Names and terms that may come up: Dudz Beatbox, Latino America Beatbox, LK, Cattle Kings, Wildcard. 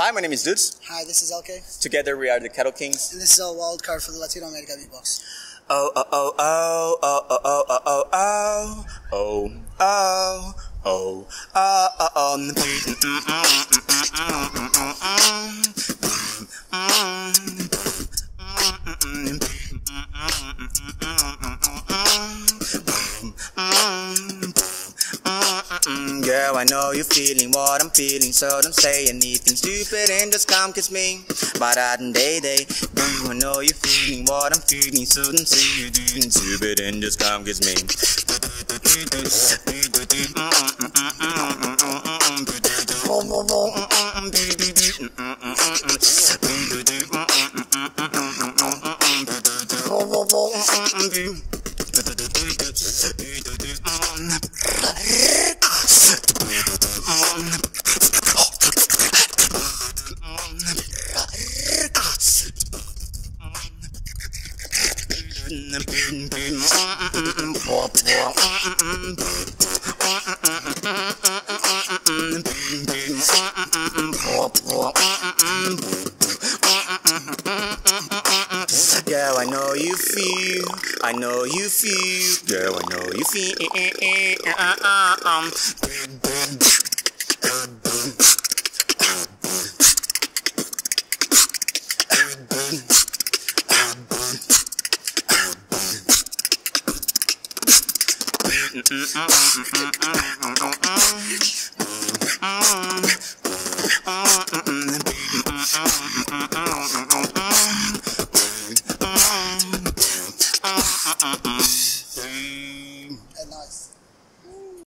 Hi, my name is Dudz. Hi, this is LK. Together we are the Cattle Kings. And this is our wild card for the Latino America Beatbox. Oh, oh, oh, oh, oh, oh, oh, oh, oh, oh, oh, oh, oh, oh. Girl, I know you're feeling what I'm feeling, so don't say anything stupid and just come kiss me. But I didn't day. I know you're feeling what I'm feeling, so don't say you're doing stupid and just come kiss me. Girl, I know you feel, I know you feel, girl, I know you feel.